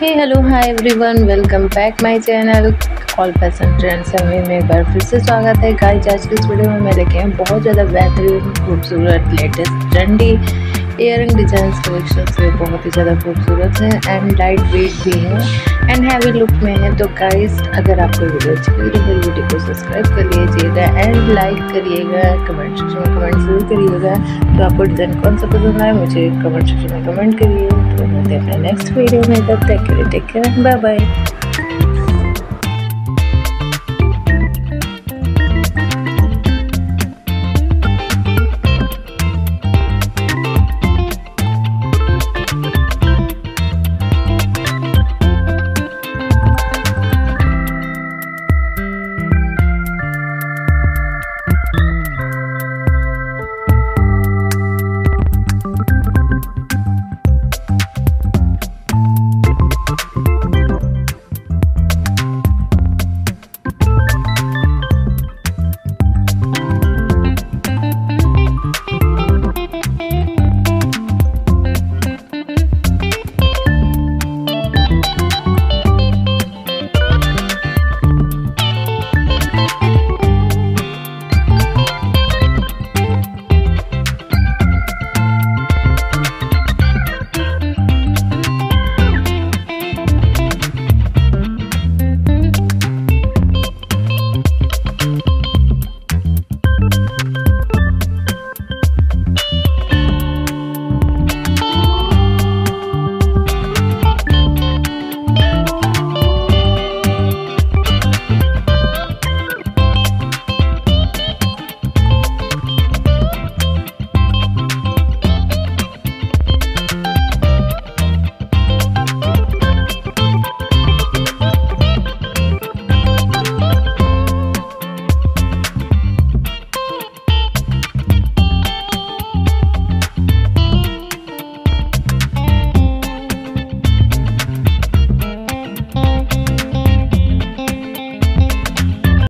Hey hello hi everyone, welcome back my channel all fashion trends में एक बार फिर से स्वागत है गाइस। आज के इस वीडियो में मैं लेके आया बहुत ज़्यादा बेहतरीन खूबसूरत latest trendy earring designs collection से। बहुत ही ज़्यादा खूबसूरत है एंड लाइट वेट भी है एंड हैवी लुक में है। तो गाइस अगर आपको वीडियो अच्छी लगी तो मेरी वीडियो को सब्सक्राइब कर लीजिएगा एंड लाइक करिएगा, कमेंट सेक्शन में कमेंट जरूर करिएगा। तो आपको डिज़ाइन कौन सा पसंद आए मुझे कमेंट सेक्शन में कमेंट करिए। तो मिलते हैं अपने नेक्स्ट वीडियो में, तब तक के लिए टेक केयर, बाय बाय।